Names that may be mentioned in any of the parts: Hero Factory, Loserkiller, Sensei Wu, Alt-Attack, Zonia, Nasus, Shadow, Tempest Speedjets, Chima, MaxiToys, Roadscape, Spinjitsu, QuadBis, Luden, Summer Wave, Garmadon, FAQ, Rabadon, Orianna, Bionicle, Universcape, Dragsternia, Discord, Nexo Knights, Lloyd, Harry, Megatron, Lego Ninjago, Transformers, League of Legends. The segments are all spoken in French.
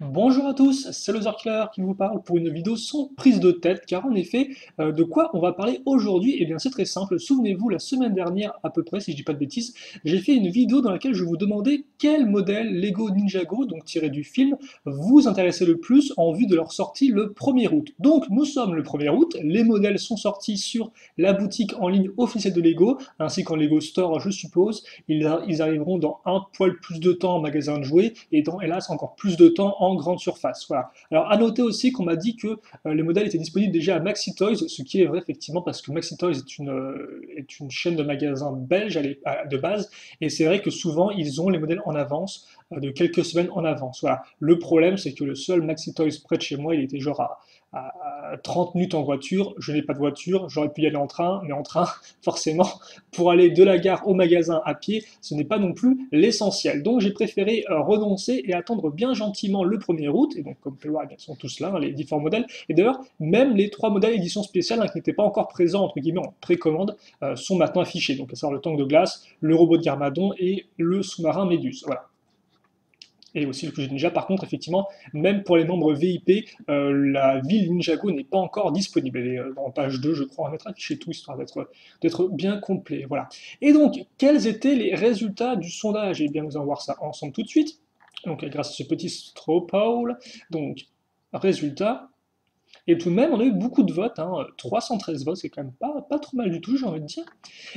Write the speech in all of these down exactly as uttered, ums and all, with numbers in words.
Bonjour à tous, c'est Loserkiller qui vous parle pour une vidéo sans prise de tête, car en effet, euh, de quoi on va parler aujourd'hui? Eh bien c'est très simple, souvenez-vous, la semaine dernière à peu près, si je dis pas de bêtises, j'ai fait une vidéo dans laquelle je vous demandais quel modèle Lego Ninjago, donc tiré du film, vous intéressait le plus en vue de leur sortie le premier août. Donc nous sommes le premier août, les modèles sont sortis sur la boutique en ligne officielle de Lego, ainsi qu'en Lego Store je suppose, ils, ils arriveront dans un poil plus de temps en magasin de jouets, et dans hélas encore plus de temps en grande surface. Voilà. Alors à noter aussi qu'on m'a dit que euh, les modèles étaient disponibles déjà à MaxiToys, ce qui est vrai effectivement parce que MaxiToys est une, euh, est une chaîne de magasins belge à, à, de base, et c'est vrai que souvent ils ont les modèles en avance, euh, de quelques semaines en avance. Voilà. Le problème c'est que le seul MaxiToys près de chez moi, il était genre à, à trente minutes en voiture, je n'ai pas de voiture, j'aurais pu y aller en train, mais en train, forcément, pour aller de la gare au magasin à pied, ce n'est pas non plus l'essentiel. Donc j'ai préféré euh, renoncer et attendre bien gentiment le premier août, et donc comme vous pouvez le voir, ils sont tous là, hein, les différents modèles, et d'ailleurs, même les trois modèles édition spéciale hein, qui n'étaient pas encore présents, entre guillemets, en précommande, euh, sont maintenant affichés, donc à savoir le tank de glace, le robot de Garmadon et le sous-marin Méduse, voilà. Et aussi le Q G Ninja, par contre, effectivement, même pour les membres V I P, euh, la ville Ninjago n'est pas encore disponible. Elle est euh, en page deux, je crois, on va mettre affiché tout, histoire d'être bien complet, voilà. Et donc, quels étaient les résultats du sondage? Eh bien, nous allons voir ça ensemble tout de suite, donc grâce à ce petit straw poll. Donc, résultat, et tout de même, on a eu beaucoup de votes, hein, trois cent treize votes, c'est quand même pas, pas trop mal du tout, j'ai envie de dire.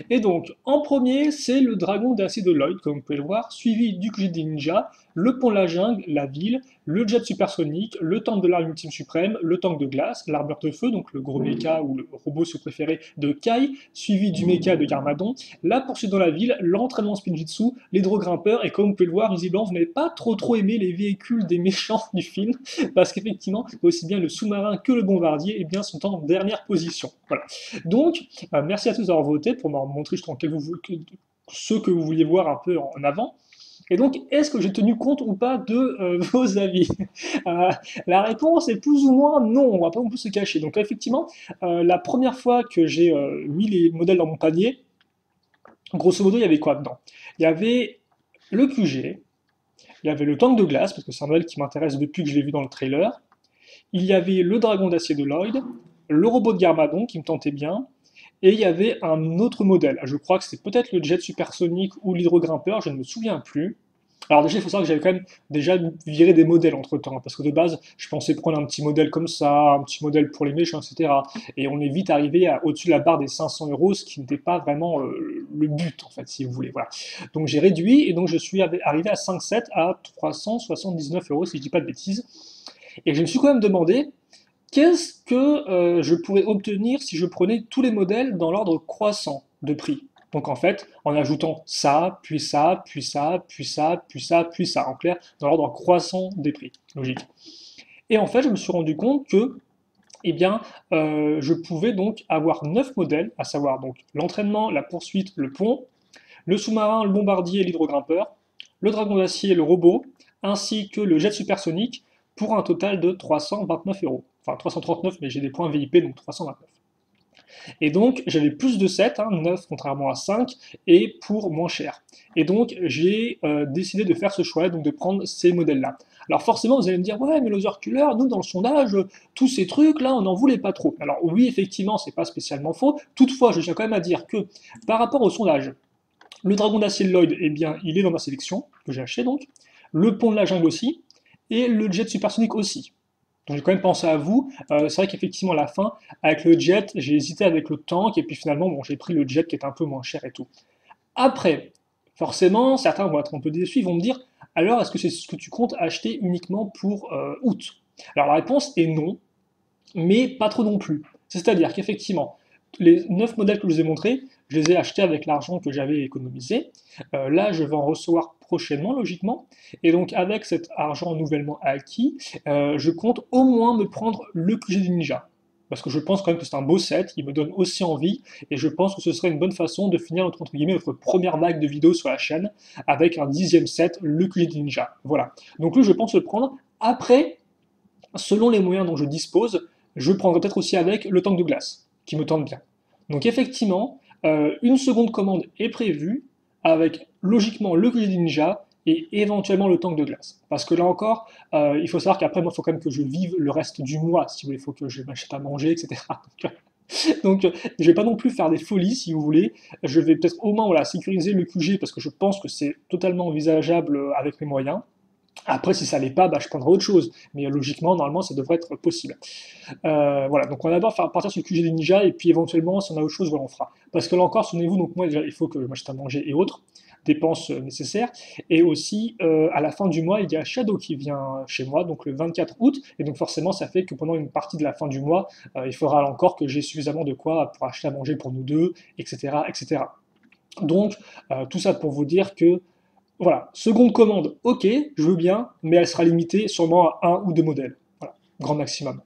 Et donc, en premier, c'est le dragon d'acier de Lloyd, comme vous pouvez le voir, suivi du Q G des Ninjas, le pont de la jungle, la ville, le jet supersonique, le tank de l'arme ultime suprême, le tank de glace, l'armure de feu, donc le gros méca ou le robot si vous préférez de Kai, suivi du méca de Garmadon, la poursuite dans la ville, l'entraînement Spinjitsu, l'hydrogrimpeur, et comme vous pouvez le voir, visiblement, vous n'avez pas trop trop aimé les véhicules des méchants du film, parce qu'effectivement, aussi bien le sous-marin que le bombardier, eh bien, sont en dernière position. Voilà. Donc, euh, merci à tous d'avoir voté pour m'en montrer je crois, que vous, que, ceux que vous vouliez voir un peu en avant. Et donc, est-ce que j'ai tenu compte ou pas de euh, vos avis? euh, La réponse est plus ou moins non, on ne va pas non plus se cacher. Donc, effectivement, euh, la première fois que j'ai euh, mis les modèles dans mon panier, grosso modo, il y avait quoi dedans? Il y avait le Q G, il y avait le tank de glace, parce que c'est un modèle qui m'intéresse depuis que je l'ai vu dans le trailer, il y avait le dragon d'acier de Lloyd, le robot de Garmadon qui me tentait bien, et il y avait un autre modèle. Je crois que c'est peut-être le jet supersonique ou l'hydrogrimpeur, je ne me souviens plus. Alors déjà, il faut savoir que j'avais quand même déjà viré des modèles entre-temps, hein, parce que de base, je pensais prendre un petit modèle comme ça, un petit modèle pour les méchants, et cetera. Et on est vite arrivé au-dessus de la barre des cinq cents euros, ce qui n'était pas vraiment euh, le but, en fait, si vous voulez. Voilà. Donc j'ai réduit, et donc je suis arrivé à cinq virgule sept à trois cent soixante-dix-neuf euros, si je ne dis pas de bêtises. Et je me suis quand même demandé, qu'est-ce que euh, je pourrais obtenir si je prenais tous les modèles dans l'ordre croissant de prix? Donc en fait, en ajoutant ça, puis ça, puis ça, puis ça, puis ça, puis ça, en clair, dans l'ordre croissant des prix, logique. Et en fait, je me suis rendu compte que, eh bien, euh, je pouvais donc avoir neuf modèles, à savoir donc l'entraînement, la poursuite, le pont, le sous-marin, le bombardier, l'hydrogrimpeur, le dragon d'acier, le robot, ainsi que le jet supersonique, pour un total de trois cent vingt-neuf euros. Enfin, trois cent trente-neuf, mais j'ai des points V I P, donc trois cent vingt-neuf. Et donc, j'avais plus de sept, hein, neuf contrairement à cinq, et pour moins cher. Et donc, j'ai euh, décidé de faire ce choix, donc de prendre ces modèles-là. Alors forcément, vous allez me dire, ouais, mais Loserkiller, nous, dans le sondage, tous ces trucs-là, on n'en voulait pas trop. Alors oui, effectivement, c'est pas spécialement faux. Toutefois, je tiens quand même à dire que, par rapport au sondage, le dragon d'acier Lloyd, eh bien, il est dans ma sélection, que j'ai acheté donc, le pont de la jungle aussi, et le jet supersonique aussi. Donc j'ai quand même pensé à vous. Euh, c'est vrai qu'effectivement, à la fin, avec le jet, j'ai hésité avec le tank, et puis finalement, bon, j'ai pris le jet qui est un peu moins cher et tout. Après, forcément, certains vont être un peu déçus, ils vont me dire, alors, est-ce que c'est ce que tu comptes acheter uniquement pour euh, août? Alors la réponse est non, mais pas trop non plus. C'est-à-dire qu'effectivement, les neuf modèles que je vous ai montrés, je les ai achetés avec l'argent que j'avais économisé. Euh, là, je vais en recevoir prochainement, logiquement. Et donc, avec cet argent nouvellement acquis, euh, je compte au moins me prendre le Q G des Ninjas. Parce que je pense quand même que c'est un beau set, il me donne aussi envie, et je pense que ce serait une bonne façon de finir notre, entre guillemets, notre première vague de vidéos sur la chaîne, avec un dixième set, le Q G des Ninjas. Voilà. Donc lui, je pense le prendre. Après, selon les moyens dont je dispose, je prendrai peut-être aussi avec le tank de glace, qui me tente bien. Donc effectivement, euh, une seconde commande est prévue, avec logiquement le Q G des Ninjas et éventuellement le tank de glace. Parce que là encore, euh, il faut savoir qu'après, moi, il faut quand même que je vive le reste du mois, si vous voulez, il faut que je m'achète à manger, et cetera. Donc, euh, je ne vais pas non plus faire des folies, si vous voulez. Je vais peut-être au moins voilà, sécuriser le Q G, parce que je pense que c'est totalement envisageable avec mes moyens. Après, si ça ne l'est pas, bah, je prendrai autre chose. Mais euh, logiquement, normalement, ça devrait être possible. Euh, voilà, donc on va d'abord faire partir sur le Q G des ninjas, et puis éventuellement, si on a autre chose, voilà, on fera. Parce que là encore, souvenez-vous, donc moi, déjà, il faut que je m'achète à manger et autres dépenses nécessaires, et aussi euh, à la fin du mois il y a Shadow qui vient chez moi, donc le vingt-quatre août, et donc forcément ça fait que pendant une partie de la fin du mois euh, il faudra encore que j'ai suffisamment de quoi pour acheter à manger pour nous deux, etc, etc. Donc euh, tout ça pour vous dire que voilà, seconde commande, ok, je veux bien, mais elle sera limitée sûrement à un ou deux modèles, voilà, grand maximum.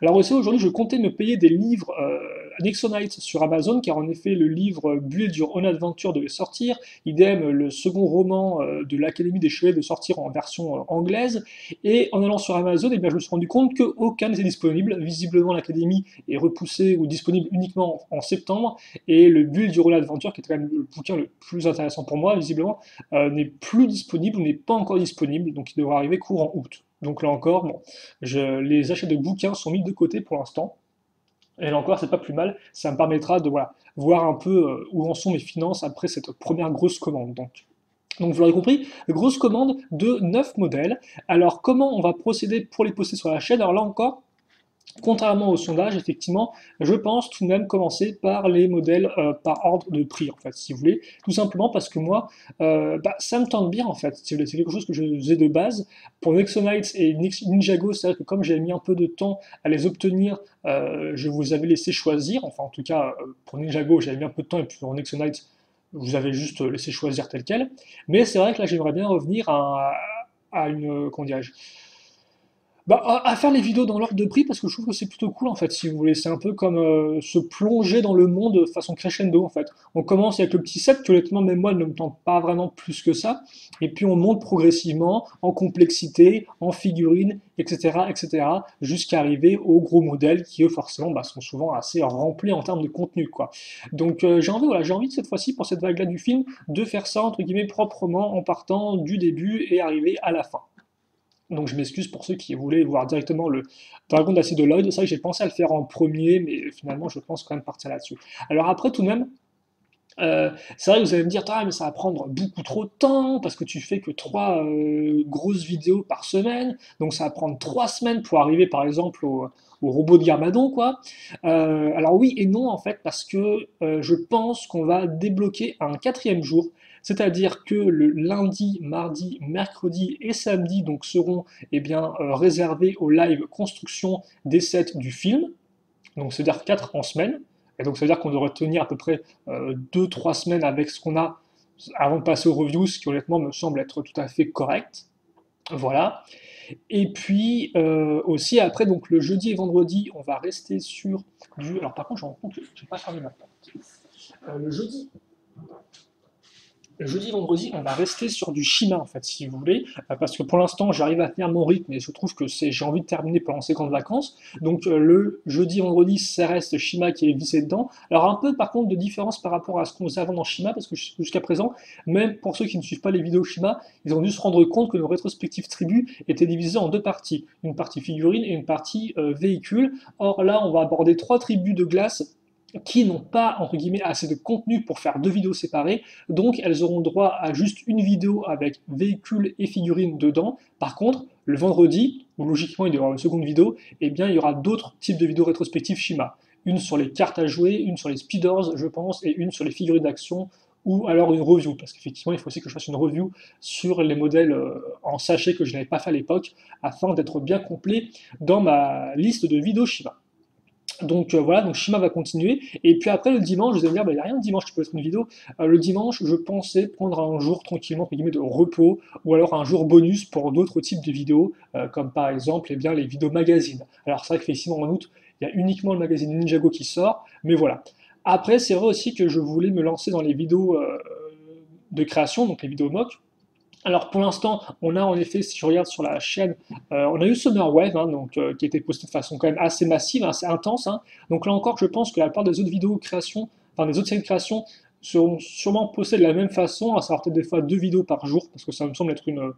Alors aussi aujourd'hui je comptais me payer des livres euh, Nexo Knights sur Amazon, car en effet le livre Build Your Own Adventure devait sortir, idem le second roman de l'Académie des Chevaliers de sortir en version anglaise, et en allant sur Amazon, eh bien, je me suis rendu compte qu'aucun n'était disponible, visiblement l'Académie est repoussée ou disponible uniquement en septembre, et le Build Your Own Adventure, qui est quand même le bouquin le plus intéressant pour moi, visiblement, euh, n'est plus disponible ou n'est pas encore disponible, donc il devra arriver courant août. Donc là encore, bon, je, les achats de bouquins sont mis de côté pour l'instant. Et là encore, c'est pas plus mal, ça me permettra de voilà, voir un peu où en sont mes finances après cette première grosse commande. Donc, donc vous l'aurez compris, grosse commande de neuf modèles. Alors comment on va procéder pour les poster sur la chaîne? Alors là encore, contrairement au sondage, effectivement, je pense tout de même commencer par les modèles euh, par ordre de prix, en fait, si vous voulez. Tout simplement parce que moi, euh, bah, ça me tente bien, en fait. Si c'est quelque chose que je faisais de base. Pour Nexo Knights et Ninjago, c'est-à-dire que comme j'avais mis un peu de temps à les obtenir, euh, je vous avais laissé choisir. Enfin, en tout cas, pour Ninjago, j'avais mis un peu de temps, et puis pour Nexo Knights, je vous avais juste laissé choisir tel quel. Mais c'est vrai que là, j'aimerais bien revenir à, à une... Comment dirais-je ? Bah, à faire les vidéos dans l'ordre de prix, parce que je trouve que c'est plutôt cool en fait, si vous voulez, c'est un peu comme euh, se plonger dans le monde de façon crescendo en fait. On commence avec le petit set, que honnêtement même moi ne me tente pas vraiment plus que ça, et puis on monte progressivement en complexité, en figurines, etc, etc, jusqu'à arriver aux gros modèles qui eux forcément bah, sont souvent assez remplis en termes de contenu quoi. Donc euh, j'ai envie, voilà, j'ai envie cette fois-ci pour cette vague-là du film, de faire ça entre guillemets proprement en partant du début et arriver à la fin. Donc je m'excuse pour ceux qui voulaient voir directement le Dragon d'acier de Lloyd. C'est vrai que j'ai pensé à le faire en premier, mais finalement je pense quand même partir là-dessus. Alors après tout de même, euh, c'est vrai que vous allez me dire, ah, mais ça va prendre beaucoup trop de temps, parce que tu fais que trois euh, grosses vidéos par semaine, donc ça va prendre trois semaines pour arriver par exemple au... au robot de Garmadon, quoi. Euh, alors oui et non, en fait, parce que euh, je pense qu'on va débloquer un quatrième jour, c'est-à-dire que le lundi, mardi, mercredi et samedi donc seront eh bien, euh, réservés au live construction des sets du film, donc c'est-à-dire quatre en semaine, et donc c'est-à-dire qu'on devrait tenir à peu près euh, deux trois semaines avec ce qu'on a avant de passer aux reviews, ce qui honnêtement me semble être tout à fait correct. Voilà. Et puis euh, aussi après donc le jeudi et vendredi on va rester sur du. Alors par contre je me rends compte que je n'ai pas fermé ma porte. Euh, le jeudi. Le jeudi et vendredi on va rester sur du Chima en fait si vous voulez, euh, parce que pour l'instant j'arrive à tenir mon rythme et je trouve que j'ai envie de terminer pendant ces grandes vacances. Donc euh, le jeudi et vendredi ça reste Chima qui est vissé dedans. Alors un peu par contre de différence par rapport à ce qu'on faisait avant dans Chima, parce que jusqu'à présent, même pour ceux qui ne suivent pas les vidéos Chima, ils ont dû se rendre compte que nos rétrospectives tribus étaient divisées en deux parties, une partie figurine et une partie euh, véhicule. Or là on va aborder trois tribus de glace qui n'ont pas, entre guillemets, assez de contenu pour faire deux vidéos séparées, donc elles auront droit à juste une vidéo avec véhicules et figurines dedans. Par contre, le vendredi, où logiquement il y aura une seconde vidéo, eh bien il y aura d'autres types de vidéos rétrospectives Chima. Une sur les cartes à jouer, une sur les speeders, je pense, et une sur les figurines d'action, ou alors une review, parce qu'effectivement il faut aussi que je fasse une review sur les modèles en sachet que je n'avais pas fait à l'époque, afin d'être bien complet dans ma liste de vidéos Chima. Donc euh, voilà, donc Chima va continuer, et puis après le dimanche, vous allez me dire, il n'y a rien de dimanche qui peut être une vidéo, euh, le dimanche je pensais prendre un jour tranquillement de repos, ou alors un jour bonus pour d'autres types de vidéos, euh, comme par exemple eh bien, les vidéos magazines. Alors c'est vrai qu'effectivement en août, il y a uniquement le magazine Ninjago qui sort, mais voilà. Après c'est vrai aussi que je voulais me lancer dans les vidéos euh, de création, donc les vidéos mock. Alors pour l'instant, on a en effet, si je regarde sur la chaîne, euh, on a eu Summer Wave, hein, donc, euh, qui a été postée de façon quand même assez massive, assez intense. Hein. Donc là encore, je pense que la part des autres vidéos création, enfin des autres séries de création, seront sûrement postés de la même façon, à savoir peut-être des fois deux vidéos par jour, parce que ça me semble être une,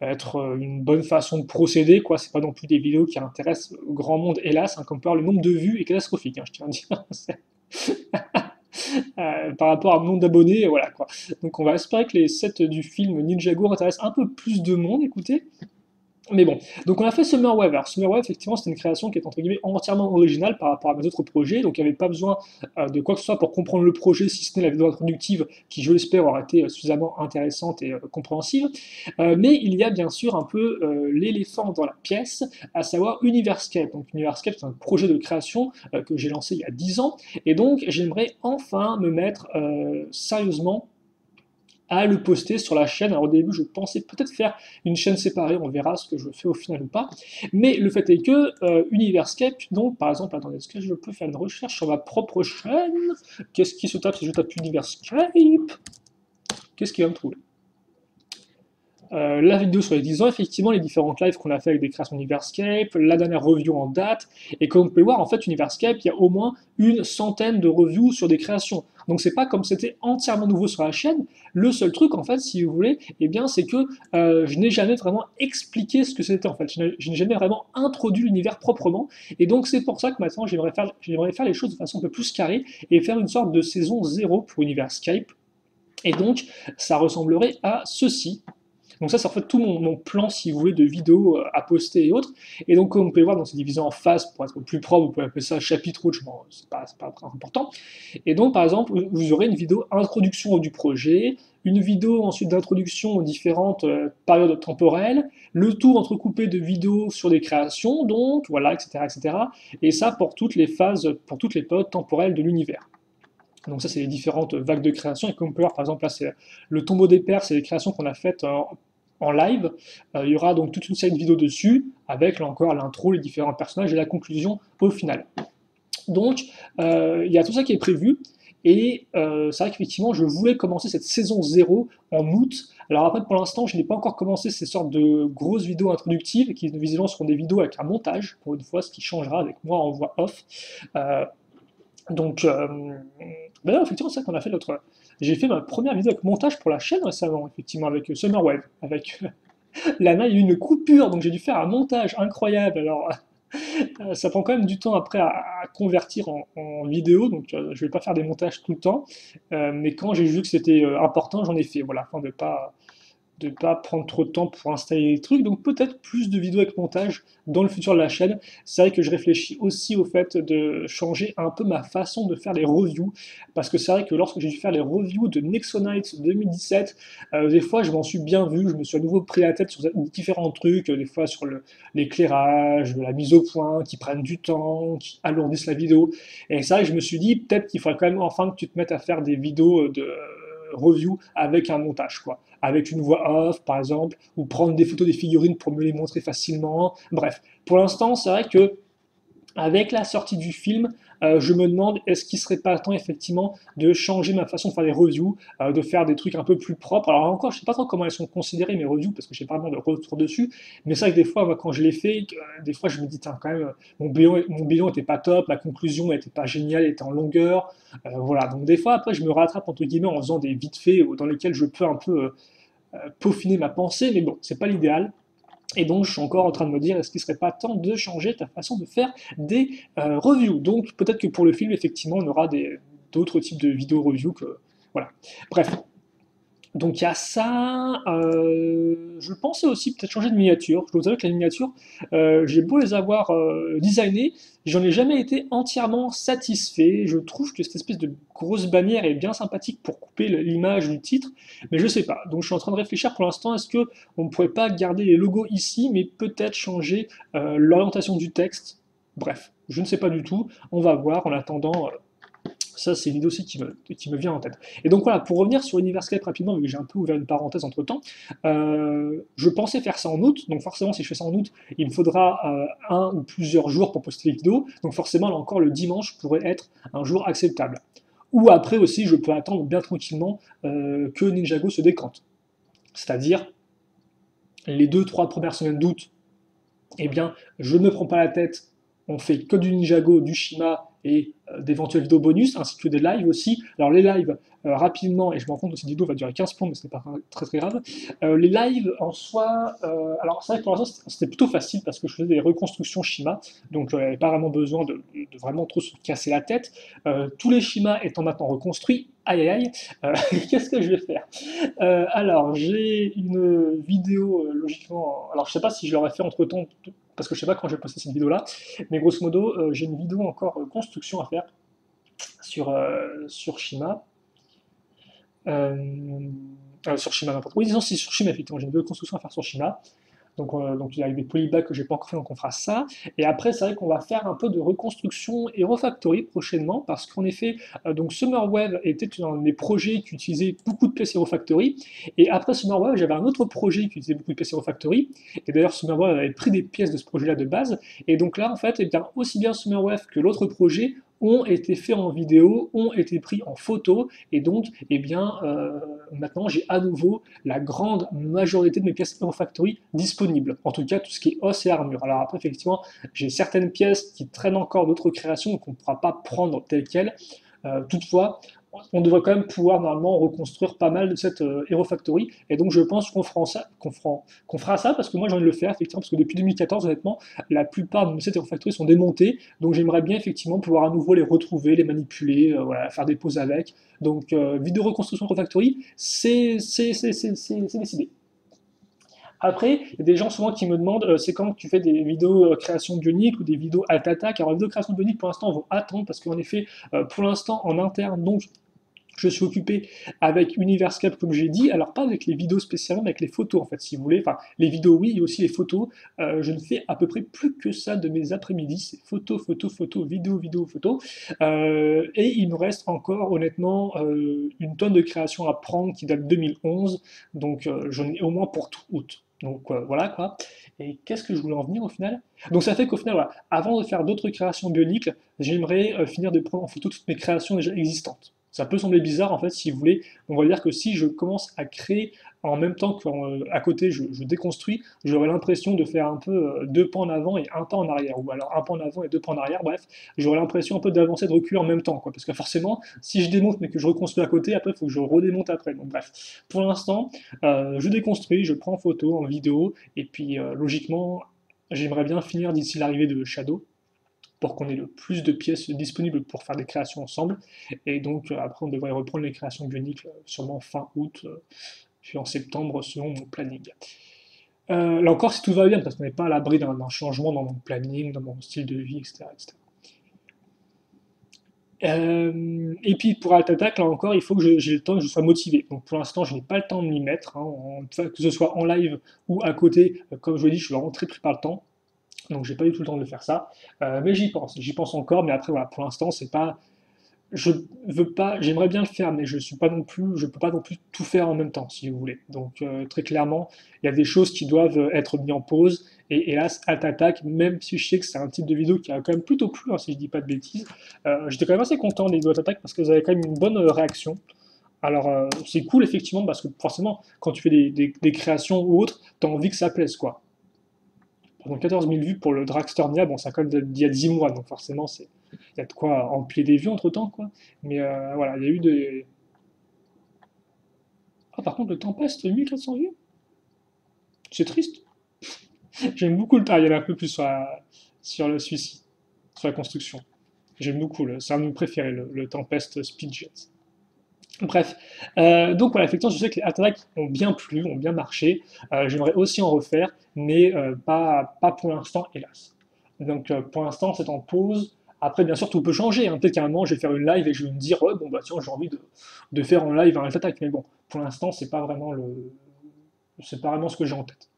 être une bonne façon de procéder, quoi. C'est pas non plus des vidéos qui intéressent au grand monde, hélas, hein, comme par le nombre de vues est catastrophique, hein, je tiens à dire. Euh, par rapport à mon nombre d'abonnés, voilà quoi. Donc on va espérer que les sets du film Ninjago intéressent un peu plus de monde, écoutez. Mais bon, donc on a fait Summerweather. Alors Summerweather, effectivement, c'est une création qui est entre guillemets entièrement originale par rapport à mes autres projets, donc il n'y avait pas besoin euh, de quoi que ce soit pour comprendre le projet, si ce n'est la vidéo introductive, qui je l'espère aura été euh, suffisamment intéressante et euh, compréhensive. Euh, mais il y a bien sûr un peu euh, l'éléphant dans la pièce, à savoir Universcape. Donc Universcape, c'est un projet de création euh, que j'ai lancé il y a dix ans, et donc j'aimerais enfin me mettre euh, sérieusement à le poster sur la chaîne. Alors au début, je pensais peut-être faire une chaîne séparée, on verra ce que je fais au final ou pas. Mais le fait est que euh, Universcape, donc par exemple, attendez, est-ce que je peux faire une recherche sur ma propre chaîne? Qu'est-ce qui se tape si je tape Universcape? Qu'est-ce qui va me trouver? Euh, la vidéo sur les dix ans, effectivement, les différentes lives qu'on a fait avec des créations Universcape, la dernière review en date, et comme vous pouvez le voir, en fait, Universcape, il y a au moins une centaine de reviews sur des créations. Donc c'est pas comme c'était entièrement nouveau sur la chaîne. Le seul truc, en fait, si vous voulez, eh bien, c'est que euh, je n'ai jamais vraiment expliqué ce que c'était, en fait. Je n'ai jamais vraiment introduit l'univers proprement, et donc c'est pour ça que maintenant, j'aimerais faire, j'aimerais faire les choses de façon un peu plus carrée, et faire une sorte de saison zéro pour Universcape. Et donc, ça ressemblerait à ceci. Donc ça, c'est en fait tout mon, mon plan, si vous voulez, de vidéos à poster et autres. Et donc, comme vous pouvez le voir, donc c'est divisé en phases pour être plus propre. Vous pouvez appeler ça chapitre ou autre, c'est pas, pas important. Et donc, par exemple, vous aurez une vidéo introduction du projet, une vidéo ensuite d'introduction aux différentes euh, périodes temporelles, le tout entrecoupé de vidéos sur des créations, donc voilà, et cetera, et cetera. Et ça pour toutes les phases, pour toutes les périodes temporelles de l'univers. Donc ça, c'est les différentes vagues de création. Et comme vous pouvez le voir, par exemple, là, c'est le tombeau des pères, c'est les créations qu'on a faites euh, en live. Euh, il y aura donc toute une série de vidéos dessus, avec là encore l'intro, les différents personnages et la conclusion au final. Donc euh, il y a tout ça qui est prévu, et euh, c'est vrai qu'effectivement je voulais commencer cette saison zéro en août. Alors après, pour l'instant, je n'ai pas encore commencé ces sortes de grosses vidéos introductives, qui visiblement seront des vidéos avec un montage, pour une fois, ce qui changera avec moi en voix off. Euh, donc euh, ben là, effectivement, c'est ça qu'on a fait notre... J'ai fait ma première vidéo avec montage pour la chaîne récemment, effectivement, avec Summer Wave. Avec la main, il y a eu une coupure, donc j'ai dû faire un montage incroyable. Alors, ça prend quand même du temps après à convertir en, en vidéo, donc euh, je ne vais pas faire des montages tout le temps. Euh, mais quand j'ai vu que c'était euh, important, j'en ai fait, voilà, afin de ne pas, de pas prendre trop de temps pour installer les trucs. Donc peut-être plus de vidéos avec montage dans le futur de la chaîne. C'est vrai que je réfléchis aussi au fait de changer un peu ma façon de faire les reviews, parce que c'est vrai que lorsque j'ai dû faire les reviews de Nexo Knights deux mille dix-sept, euh, des fois je m'en suis bien vu, je me suis à nouveau pris la tête sur différents trucs, euh, des fois sur l'éclairage, la mise au point, qui prennent du temps, qui alourdissent la vidéo, et c'est vrai que je me suis dit, peut-être qu'il faudrait quand même enfin que tu te mettes à faire des vidéos de... review avec un montage, quoi, avec une voix off par exemple, ou prendre des photos des figurines pour me les montrer facilement. Bref, pour l'instant, c'est vrai que avec la sortie du film, euh, je me demande, est-ce qu'il serait pas temps effectivement de changer ma façon de faire les reviews, euh, de faire des trucs un peu plus propres. Alors encore, je sais pas trop comment elles sont considérées, mes reviews, parce que j'ai pas vraiment de retour dessus, mais c'est vrai que des fois, moi, quand je les fais, euh, des fois je me dis, tiens, quand même, mon bilan, mon bilan était pas top, la conclusion était pas géniale, elle était en longueur, euh, voilà. Donc des fois, après, je me rattrape entre guillemets en faisant des vite-faits dans lesquels je peux un peu euh, peaufiner ma pensée, mais bon, c'est pas l'idéal. Et donc, je suis encore en train de me dire, est-ce qu'il ne serait pas temps de changer ta façon de faire des euh, reviews? Donc, peut-être que pour le film, effectivement, on aura d'autres types de vidéos reviews que... Voilà. Bref. Donc, il y a ça. Euh, je pensais aussi peut-être changer de miniature. Je dois vous avouer que la miniature, euh, j'ai beau les avoir euh, designées, j'en ai jamais été entièrement satisfait. Je trouve que cette espèce de grosse bannière est bien sympathique pour couper l'image du titre, mais je sais pas. Donc je suis en train de réfléchir pour l'instant, est-ce que on ne pourrait pas garder les logos ici, mais peut-être changer euh, l'orientation du texte? Bref, je ne sais pas du tout. On va voir en attendant... Euh, ça, c'est une idée aussi qui me, qui me vient en tête. Et donc voilà, pour revenir sur Universcape rapidement, vu que j'ai un peu ouvert une parenthèse entre-temps, euh, je pensais faire ça en août, donc forcément, si je fais ça en août, il me faudra euh, un ou plusieurs jours pour poster les vidéos, donc forcément, là encore, le dimanche pourrait être un jour acceptable. Ou après aussi, je peux attendre bien tranquillement euh, que Ninjago se décante. C'est-à-dire, les deux, trois premières semaines d'août, eh bien, je ne me prends pas la tête, on fait que du Ninjago, du Chima, et d'éventuels vidéos bonus, ainsi que des lives aussi. Alors les lives, euh, rapidement, et je me rends compte que cette vidéo va durer quinze secondes, mais ce n'est pas très très grave. Euh, les lives en soi, euh, alors c'est vrai que pour l'instant c'était plutôt facile parce que je faisais des reconstructions Chima, donc euh, il n'y avait pas vraiment besoin de, de vraiment trop se casser la tête. Euh, tous les Chimas étant maintenant reconstruits, aïe aïe aïe, euh, qu'est-ce que je vais faire? euh, Alors j'ai une vidéo, euh, logiquement, alors je sais pas si je l'aurais fait entre temps, parce que je sais pas quand je vais poster cette vidéo-là, mais grosso modo, euh, j'ai une vidéo encore euh, construction à faire sur, euh, sur Chima. Euh, euh, sur Chima, n'importe quoi. Oui, disons, c'est sur Chima, effectivement, j'ai une vidéo de construction à faire sur Chima. Donc, euh, donc il y a des polybags que j'ai pas encore fait, donc on fera ça. Et après, c'est vrai qu'on va faire un peu de reconstruction Hero Factory prochainement, parce qu'en effet, euh, donc Summer Wave était un des projets qui utilisait beaucoup de pièces Hero Factory. Et après Summer Wave, j'avais un autre projet qui utilisait beaucoup de pièces Hero Factory. Et d'ailleurs, Summer Wave avait pris des pièces de ce projet-là de base. Et donc là, en fait, eh bien, aussi bien Summer Wave que l'autre projet ont été faits en vidéo, ont été pris en photo, et donc, eh bien, euh, maintenant j'ai à nouveau la grande majorité de mes pièces Hero Factory disponibles, en tout cas tout ce qui est os et armure. Alors après, effectivement, j'ai certaines pièces qui traînent encore d'autres créations qu'on ne pourra pas prendre telles quelles, euh, toutefois, on devrait quand même pouvoir normalement reconstruire pas mal de cette euh, Hero Factory, et donc je pense qu'on fera ça, qu'on fera, qu'on fera ça parce que moi j'ai envie de le faire, effectivement, parce que depuis deux mille quatorze, honnêtement, la plupart de ces Hero Factory sont démontées, donc j'aimerais bien effectivement pouvoir à nouveau les retrouver, les manipuler, euh, voilà, faire des pauses avec. Donc euh, vidéo reconstruction Hero Factory, c'est décidé. Après, il y a des gens souvent qui me demandent, euh, c'est quand tu fais des vidéos euh, création bionique ou des vidéos alt-attaque. Alors les vidéos création bionique pour l'instant vont attendre parce qu'en effet, euh, pour l'instant en interne, donc je suis occupé avec Universcape comme j'ai dit, alors pas avec les vidéos spécialement, mais avec les photos en fait, si vous voulez, enfin les vidéos oui, et aussi les photos, euh, je ne fais à peu près plus que ça de mes après-midi, c'est photos, photos, photos, vidéos, vidéos, photos, euh, et il me reste encore honnêtement euh, une tonne de créations à prendre qui date de deux mille onze, donc euh, j'en ai au moins pour tout août. Donc euh, voilà quoi. Et qu'est-ce que je voulais en venir au final? Donc ça fait qu'au final, voilà, avant de faire d'autres créations bioniques, j'aimerais euh, finir de prendre en photo toutes mes créations déjà existantes. Ça peut sembler bizarre en fait, si vous voulez, on va dire que si je commence à créer en même temps qu'à côté je, je déconstruis, j'aurai l'impression de faire un peu deux pas en avant et un pas en arrière, ou alors un pas en avant et deux pas en arrière, bref, j'aurai l'impression un peu d'avancer, de reculer en même temps, quoi, parce que forcément, si je démonte mais que je reconstruis à côté, après il faut que je redémonte après, donc bref. Pour l'instant, euh, je déconstruis, je prends en photo, en vidéo, et puis euh, logiquement, j'aimerais bien finir d'ici l'arrivée de Shadow, pour qu'on ait le plus de pièces disponibles pour faire des créations ensemble, et donc euh, après on devrait reprendre les créations bioniques euh, sûrement fin août, euh, puis en septembre selon mon planning. Euh, là encore si tout va bien, parce qu'on n'est pas à l'abri d'un changement dans mon planning, dans mon style de vie, et cetera et cetera. Euh, et puis pour Alt-Attack, là encore, il faut que j'ai le temps, que je sois motivé. Donc pour l'instant, je n'ai pas le temps de m'y mettre, hein, en, que ce soit en live ou à côté, euh, comme je vous l'ai dit, je suis vraiment très pris par le temps. Donc j'ai pas eu tout le temps de faire ça, euh, mais j'y pense, j'y pense encore, mais après voilà, pour l'instant c'est pas, je veux pas, j'aimerais bien le faire, mais je suis pas non plus, je peux pas non plus tout faire en même temps, si vous voulez. Donc euh, très clairement, il y a des choses qui doivent être mises en pause, et hélas, Alt-Attack, même si je sais que c'est un type de vidéo qui a quand même plutôt plu, hein, si je dis pas de bêtises, euh, j'étais quand même assez content des vidéos Alt-Attack parce que vous avez quand même une bonne euh, réaction. Alors euh, c'est cool effectivement, parce que forcément, quand tu fais des, des, des créations ou autres, t'as envie que ça plaise, quoi. Donc quatorze mille vues pour le Dragsternia, bon ça colle d'il y a dix mois, donc forcément c'est il y a de quoi empiler des vues entre temps quoi. Mais euh, voilà, il y a eu des... Ah par contre le Tempest, mille quatre cents vues. C'est triste. J'aime beaucoup le... Ah il y en a un peu plus sur, la... sur le celui-ci, sur la construction. J'aime beaucoup, le... c'est un de mes préférés, le, le Tempest Speedjets. Bref, euh, donc voilà, effectivement, je sais que les Alt-Attack ont bien plu, ont bien marché. Euh, J'aimerais aussi en refaire, mais euh, pas, pas pour l'instant, hélas. Donc euh, pour l'instant, c'est en pause. Après, bien sûr, tout peut changer. Hein. Peut-être qu'à un moment, je vais faire une live et je vais me dire, oh, bon, bah tiens, j'ai envie de, de faire en live un Alt-Attack. Mais bon, pour l'instant, c'est pas vraiment le, c'est pas vraiment ce que j'ai en tête.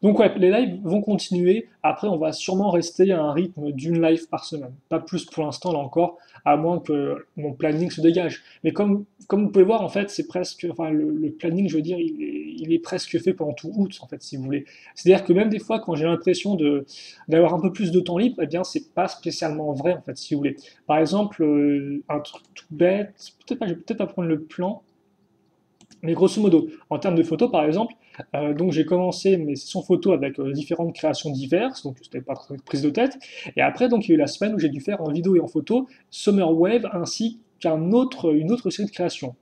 Donc ouais, les lives vont continuer, après on va sûrement rester à un rythme d'une live par semaine, pas plus pour l'instant là encore, à moins que mon planning se dégage. Mais comme, comme vous pouvez voir en fait, c'est presque, enfin le, le planning je veux dire, il est, il est presque fait pendant tout août en fait si vous voulez. C'est-à-dire que même des fois quand j'ai l'impression d'avoir un peu plus de temps libre, eh bien c'est pas spécialement vrai en fait si vous voulez. Par exemple, euh, un truc tout bête, peut-être pas, je vais peut-être pas prendre le plan, mais grosso modo, en termes de photos par exemple, Euh, donc j'ai commencé mes sessions photos avec euh, différentes créations diverses, donc c'était pas très prise de tête. Et après, donc, il y a eu la semaine où j'ai dû faire en vidéo et en photo Summer Wave ainsi qu'un autre, une autre série de créations.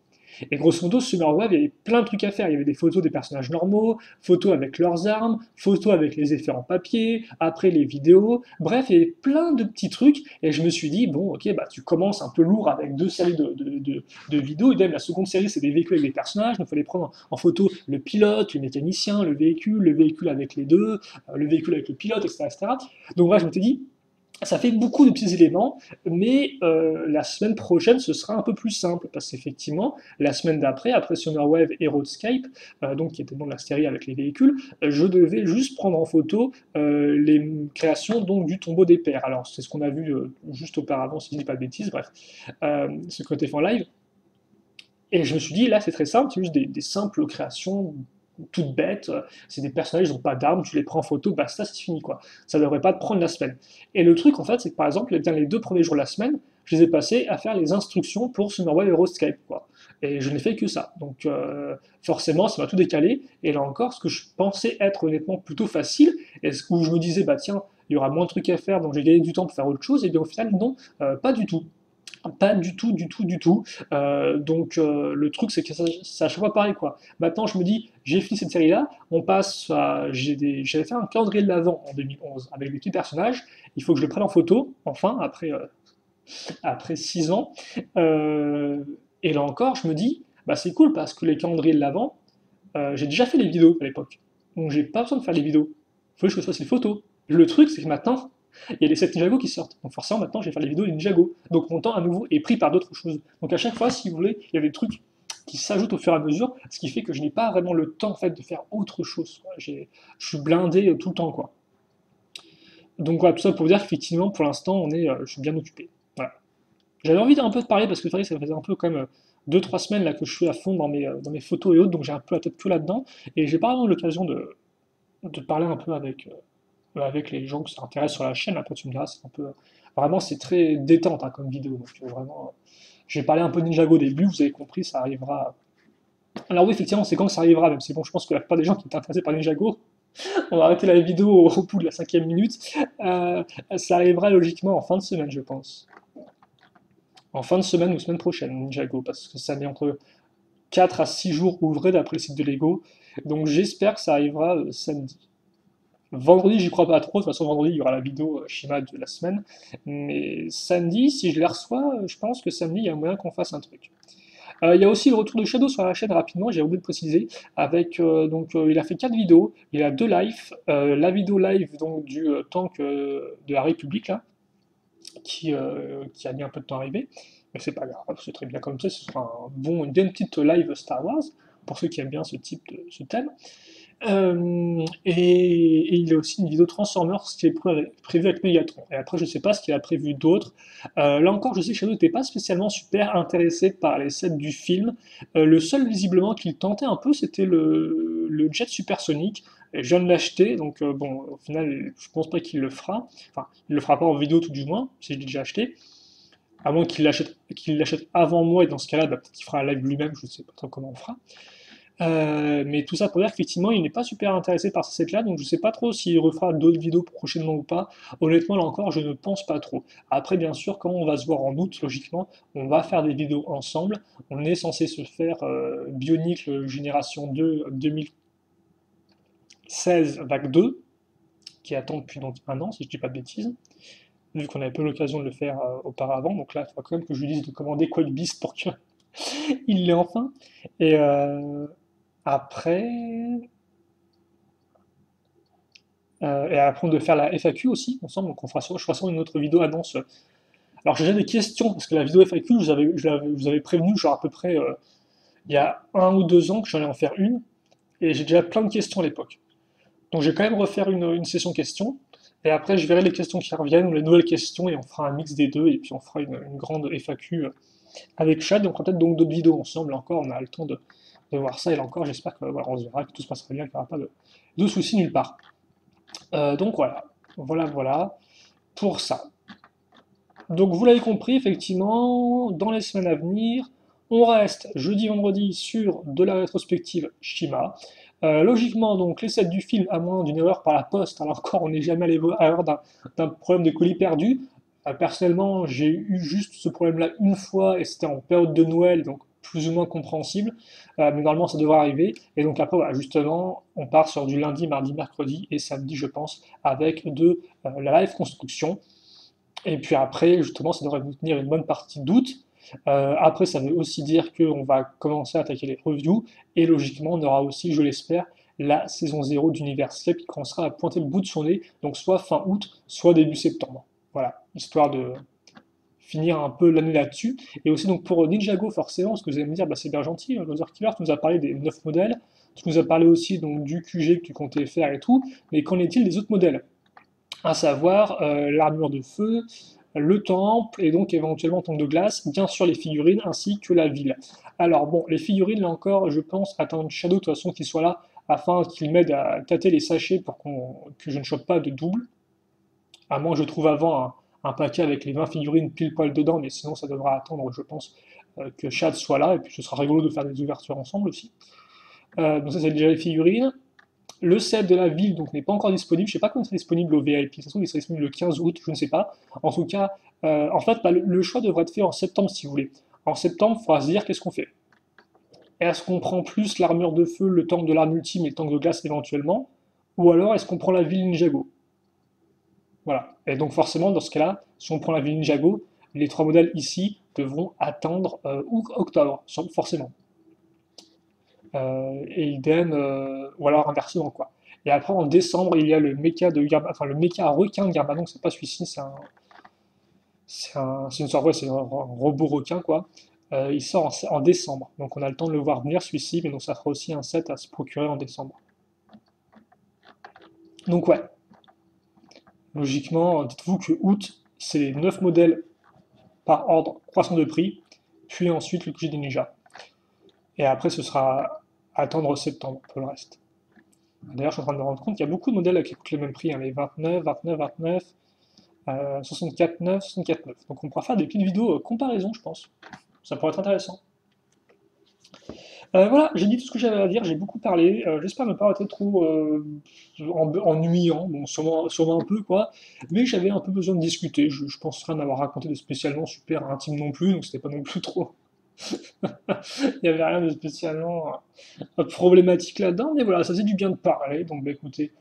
Et grosso modo, Summer Wave, il y avait plein de trucs à faire. Il y avait des photos des personnages normaux, photos avec leurs armes, photos avec les effets en papier, après les vidéos. Bref, il y avait plein de petits trucs. Et je me suis dit, bon, ok, bah, tu commences un peu lourd avec deux séries de, de, de, de vidéos. Et même la seconde série, c'est des véhicules avec des personnages. Donc, il fallait prendre en photo le pilote, le mécanicien, le véhicule, le véhicule avec les deux, le véhicule avec le pilote, et cetera et cetera. Donc, là, je me suis dit, ça fait beaucoup de petits éléments, mais euh, la semaine prochaine, ce sera un peu plus simple, parce qu'effectivement, la semaine d'après, après Summer Wave et Roadscape, euh, donc qui était bon de la série avec les véhicules, euh, je devais juste prendre en photo euh, les créations donc, du tombeau des pères. Alors, c'est ce qu'on a vu euh, juste auparavant, si je ne dis pas de bêtises, bref, euh, ce côté fan live. Et je me suis dit, là, c'est très simple, c'est juste des, des simples créations toutes bêtes, c'est des personnages qui n'ont pas d'armes, tu les prends en photo, basta, c'est fini quoi. Ça ne devrait pas te prendre la semaine. Et le truc en fait, c'est que par exemple, bien, les deux premiers jours de la semaine, je les ai passés à faire les instructions pour Summerwave et Roadscape quoi. Et je n'ai fait que ça. Donc euh, forcément, ça m'a tout décalé. Et là encore, ce que je pensais être honnêtement plutôt facile, et où je me disais, bah tiens, il y aura moins de trucs à faire, donc j'ai gagné du temps pour faire autre chose, et bien au final, non, euh, pas du tout. Pas du tout, du tout, du tout. Euh, donc euh, le truc, c'est que ça, ça à chaque fois pareil, quoi. Maintenant, je me dis, j'ai fini cette série-là, on passe à... J'avais fait un calendrier de l'avant en deux mille onze avec des petits personnages, il faut que je le prenne en photo, enfin, après, euh, après six ans. Euh, et là encore, je me dis, bah, c'est cool, parce que les calendriers de l'avant, euh, j'ai déjà fait les vidéos à l'époque, donc j'ai pas besoin de faire les vidéos, il faut que je fasse les photos. Le truc, c'est que maintenant, il y a les sept Ninjago qui sortent, donc forcément maintenant je vais faire les vidéos des Ninjago, donc mon temps à nouveau est pris par d'autres choses, donc à chaque fois si vous voulez, il y a des trucs qui s'ajoutent au fur et à mesure, ce qui fait que je n'ai pas vraiment le temps en fait de faire autre chose, je suis blindé tout le temps quoi. Donc voilà, tout ça pour vous dire qu'effectivement pour l'instant on est, euh, je suis bien occupé, voilà. J'avais envie d'un peu de parler parce que ça faisait un peu comme euh, deux trois semaines là que je suis à fond dans mes, euh, dans mes photos et autres, donc j'ai un peu la tête que là-dedans, et j'ai pas vraiment l'occasion de, de parler un peu avec... Euh, avec les gens qui s'intéressent sur la chaîne, après tu me diras, c'est un peu... Vraiment, c'est très détente hein, comme vidéo, donc vraiment... J'ai parlé un peu de Ninjago au début, vous avez compris, ça arrivera... Alors oui, effectivement, c'est quand que ça arrivera, même si bon, je pense que la plupart des gens qui étaient intéressés par Ninjago, on va arrêter la vidéo au bout de la cinquième minute, euh, ça arrivera logiquement en fin de semaine, je pense. En fin de semaine ou semaine prochaine, Ninjago, parce que ça met entre quatre à six jours ouvrés d'après le site de Lego, donc j'espère que ça arrivera euh, samedi. Vendredi, j'y crois pas trop, de toute façon, vendredi, il y aura la vidéo Chima de la semaine. Mais samedi, si je la reçois, je pense que samedi, il y a moyen qu'on fasse un truc. Euh, il y a aussi le retour de Shadow sur la chaîne rapidement, j'ai oublié de préciser. Avec, euh, donc, euh, il a fait quatre vidéos, il a deux lives. Euh, la vidéo live donc, du euh, tank euh, de la République, là, qui, euh, qui a mis un peu de temps à arriver. Mais c'est pas grave, c'est très bien comme ça, ce sera un bon, une bonne petite live Star Wars, pour ceux qui aiment bien ce type de ce thème. Euh, et, et il y a aussi une vidéo Transformers qui est pré prévue avec Megatron. Et après, je ne sais pas ce qu'il a prévu d'autre. Euh, là encore, je sais que Shadow n'était pas spécialement super intéressé par les sets du film. Euh, le seul visiblement qu'il tentait un peu, c'était le, le jet supersonique. Et je viens de l'acheter, donc euh, bon, au final, je ne pense pas qu'il le fera. Enfin, il ne le fera pas en vidéo tout du moins, si je l'ai déjà acheté. À moins qu'il l'achète qu'il avant moi, et dans ce cas-là, bah, peut-être qu'il fera un live lui-même, je ne sais pas trop comment on fera. Euh, mais tout ça pour dire qu'effectivement il n'est pas super intéressé par ce set là, donc je sais pas trop s'il refera d'autres vidéos prochainement ou pas, honnêtement là encore je ne pense pas trop. Après bien sûr quand on va se voir en août logiquement on va faire des vidéos ensemble, on est censé se faire euh, Bionicle génération deux deux mille seize vague deux qui attend depuis donc un an si je dis pas de bêtises, vu qu'on avait peu l'occasion de le faire euh, auparavant, donc là il faudra quand même que je lui dise de commander QuadBis pour que il l'ait enfin. Et euh... Après, euh, et après on doit faire la F A Q aussi ensemble, donc on fera sur, je ferai sur une autre vidéo annonce. Alors j'ai déjà des questions, parce que la vidéo F A Q, je vous avais, je vous avais prévenu, genre à peu près euh, il y a un ou deux ans que j'allais en faire une, et j'ai déjà plein de questions à l'époque. Donc je vais quand même refaire une, une session questions, et après je verrai les questions qui reviennent, ou les nouvelles questions, et on fera un mix des deux, et puis on fera une, une grande F A Q euh, avec Chad, et on fera peut-être donc d'autres vidéos ensemble, encore on a le temps de... de voir ça, et là encore, j'espère que voilà, on se verra, que tout se passera bien, qu'il n'y aura pas de, de soucis nulle part. Euh, donc voilà, voilà, voilà, pour ça. Donc vous l'avez compris, effectivement, dans les semaines à venir, on reste jeudi, vendredi sur de la rétrospective Chima. Euh, logiquement, donc, les sets du film, à moins d'une erreur par la poste, alors encore, on n'est jamais allé avoir d'un problème de colis perdu. Euh, personnellement, j'ai eu juste ce problème-là une fois, et c'était en période de Noël, donc plus ou moins compréhensible, euh, mais normalement ça devrait arriver, et donc après, voilà, justement, on part sur du lundi, mardi, mercredi, et samedi, je pense, avec de euh, la live construction, et puis après, justement, ça devrait vous tenir une bonne partie d'août. Euh, après, ça veut aussi dire qu'on va commencer à attaquer les reviews, et logiquement, on aura aussi, je l'espère, la saison zéro d'Universcape qui commencera à pointer le bout de son nez, donc soit fin août, soit début septembre. Voilà, histoire de finir un peu l'année là-dessus. Et aussi, donc, pour Ninjago, forcément, parce que vous allez me dire, bah, c'est bien gentil, hein, Loserkiller, tu nous as parlé des neuf modèles, tu nous as parlé aussi donc, du Q G que tu comptais faire et tout, mais qu'en est-il des autres modèles? À savoir euh, l'armure de feu, le temple, et donc éventuellement tombe de glace, bien sûr les figurines, ainsi que la ville. Alors bon, les figurines, là encore, je pense attendre Shadow, de toute façon, qu'il soit là, afin qu'il m'aide à tâter les sachets pour qu'on que je ne chope pas de double, à moins que je trouve avant un, un paquet avec les vingt figurines pile-poil dedans, mais sinon ça devra attendre, je pense, euh, que Shadow soit là, et puis ce sera rigolo de faire des ouvertures ensemble aussi. Euh, donc ça, c'est déjà les figurines. Le set de la ville n'est pas encore disponible, je ne sais pas quand il sera disponible au V I P, ça se trouve il sera disponible le quinze août, je ne sais pas. En tout cas, euh, en fait, bah, le choix devrait être fait en septembre si vous voulez. En septembre, il faudra se dire qu'est-ce qu'on fait. Est-ce qu'on prend plus l'armure de feu, le tank de l'arme ultime et le tank de glace éventuellement? Ou alors est-ce qu'on prend la ville Ninjago? Voilà, et donc forcément dans ce cas-là, si on prend la ville Ninjago, les trois modèles ici devront attendre euh, octobre, forcément. Euh, et idem, euh, ou alors inversement quoi. Et après en décembre, il y a le méca de Garmadon, enfin le méca requin de Garmadon, c'est pas celui-ci, c'est un, c'est un, une sorte, ouais, c'est un robot requin quoi. Euh, il sort en, en décembre, donc on a le temps de le voir venir celui-ci, mais donc ça fera aussi un set à se procurer en décembre. Donc ouais, logiquement, dites-vous que août, c'est les neuf modèles par ordre croissant de prix, puis ensuite le Q G des ninjas. Et après, ce sera attendre septembre pour le reste. D'ailleurs, je suis en train de me rendre compte qu'il y a beaucoup de modèles qui coûtent le même prix, hein, les vingt-neuf, vingt-neuf, vingt-neuf, euh, soixante-quatre neuf, soixante-quatre neuf. Donc on pourra faire des petites vidéos euh, comparaison, je pense. Ça pourrait être intéressant. Euh, voilà, j'ai dit tout ce que j'avais à dire, j'ai beaucoup parlé. Euh, J'espère ne pas être trop euh, en, ennuyant, bon, sûrement, sûrement un peu, quoi. Mais j'avais un peu besoin de discuter. Je, je pense rien d'avoir raconté de spécialement super intime non plus, donc c'était pas non plus trop... il n'y avait rien de spécialement problématique là-dedans, mais voilà, ça faisait du bien de parler, donc bah, écoutez,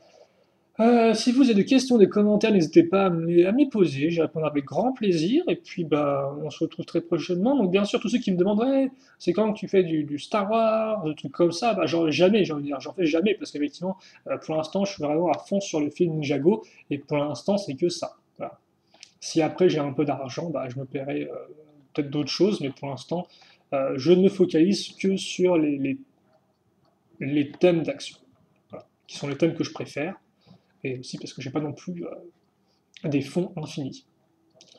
euh, si vous avez des questions, des commentaires, n'hésitez pas à me les poser, j'y répondrai avec grand plaisir, et puis bah, on se retrouve très prochainement, donc bien sûr, tous ceux qui me demandent, ouais, c'est quand que tu fais du, du Star Wars, des trucs comme ça, bah j'en jamais, j'ai envie de dire, j'en fais jamais, parce qu'effectivement, euh, pour l'instant, je suis vraiment à fond sur le film Ninjago, et pour l'instant, c'est que ça, voilà. Si après j'ai un peu d'argent, bah, je me paierai... Euh, peut-être d'autres choses, mais pour l'instant, euh, je ne me focalise que sur les, les, les thèmes d'action, voilà, qui sont les thèmes que je préfère, et aussi parce que j'ai pas non plus euh, des fonds infinis.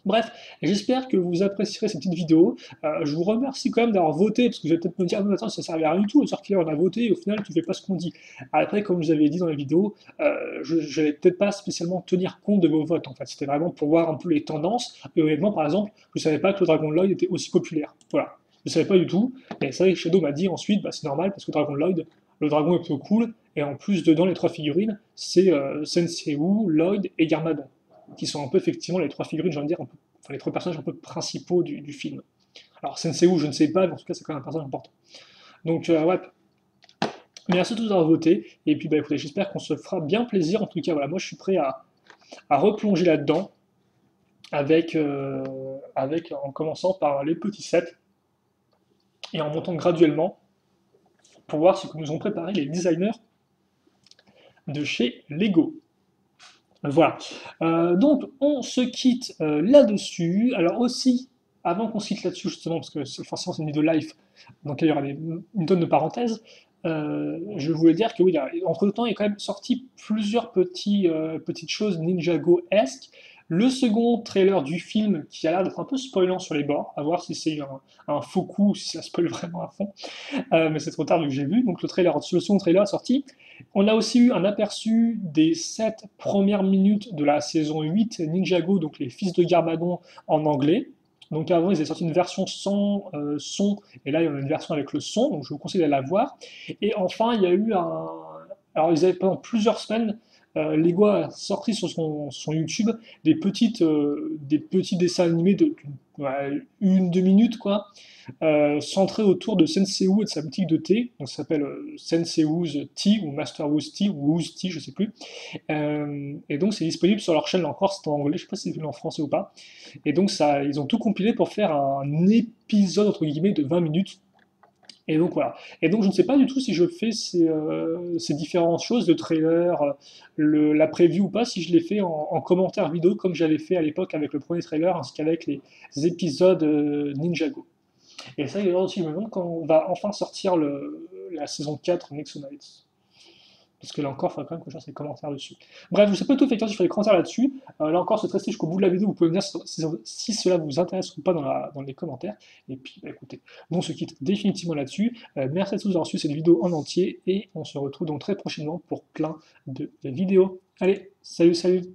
Bref, j'espère que vous apprécierez cette petite vidéo. Euh, je vous remercie quand même d'avoir voté, parce que vous allez peut-être me dire, ah non, attends, ça ne servait à rien du tout, Loserkiller, on a voté, et au final, tu ne fais pas ce qu'on dit. Après, comme je vous avais dit dans la vidéo, euh, je n'allais peut-être pas spécialement tenir compte de vos votes, en fait. C'était vraiment pour voir un peu les tendances, et honnêtement, par exemple, je ne savais pas que le Dragon Lloyd était aussi populaire. Voilà, je ne savais pas du tout, et c'est vrai que Shadow m'a dit ensuite, bah, c'est normal, parce que Dragon Lloyd, le dragon est plutôt cool, et en plus, dedans, les trois figurines, c'est euh, Sensei Wu, Lloyd et Garmadon, qui sont un peu effectivement les trois figurines, j'ai envie de dire, un peu, enfin les trois personnages un peu principaux du, du film. Alors Sensei Wu, je ne sais pas, mais en tout cas c'est quand même un personnage important. Donc euh, ouais, merci à tous d'avoir voté, et puis bah écoutez, j'espère qu'on se fera bien plaisir, en tout cas voilà, moi je suis prêt à, à replonger là-dedans, avec, euh, avec, en commençant par les petits sets, et en montant graduellement, pour voir ce que nous ont préparé les designers de chez Lego. Voilà, euh, donc on se quitte euh, là-dessus, alors aussi, avant qu'on se quitte là-dessus justement, parce que forcément c'est une vidéo live, donc il y aura des, une tonne de parenthèses, euh, je voulais dire que oui, là, entre le temps il est quand même sorti plusieurs petits, euh, petites choses Ninjago-esque, le second trailer du film qui a l'air d'être un peu spoilant sur les bords, à voir si c'est un, un faux coup, si ça spoil vraiment à fond, euh, mais c'est trop tard vu que j'ai vu, donc le, trailer, le second trailer est sorti. On a aussi eu un aperçu des sept premières minutes de la saison huit Ninjago, donc les fils de Garmadon en anglais. Donc avant, ils avaient sorti une version sans euh, son, et là, il y en a une version avec le son, donc je vous conseille d'aller la voir. Et enfin, il y a eu un, Alors ils avaient pendant plusieurs semaines, euh, Lego a sorti sur son, son YouTube des, petites, euh, des petits dessins animés de, de ouais, une, deux minutes, quoi, euh, centrés autour de Sensei Wu et de sa boutique de thé. Donc ça s'appelle euh, Sensei Wu's Tea ou Master Wu's Tea ou Wu's Tea, je sais plus. Euh, et donc c'est disponible sur leur chaîne, là encore c'est en anglais, je sais pas si c'est en français ou pas. Et donc ça, ils ont tout compilé pour faire un épisode entre guillemets de vingt minutes. Et donc voilà. Et donc je ne sais pas du tout si je fais ces, euh, ces différentes choses, le trailer, le, la preview ou pas, si je les fais en, en commentaire vidéo comme j'avais fait à l'époque avec le premier trailer, ainsi qu'avec les épisodes euh, Ninjago. Et ça, il y a aussi le moment quand on va enfin sortir le, la saison quatre Nexo Knights. Parce que là encore, il faudrait quand même que je fasse des commentaires dessus. Bref, je ne sais pas tout fait, si je fais des commentaires là-dessus. Euh, là encore, se rester jusqu'au bout de la vidéo, vous pouvez me dire si, si cela vous intéresse ou pas dans, la, dans les commentaires. Et puis, bah, écoutez, on se quitte définitivement là-dessus. Euh, merci à tous d'avoir suivi cette vidéo en entier. Et on se retrouve donc très prochainement pour plein de vidéos. Allez, salut, salut!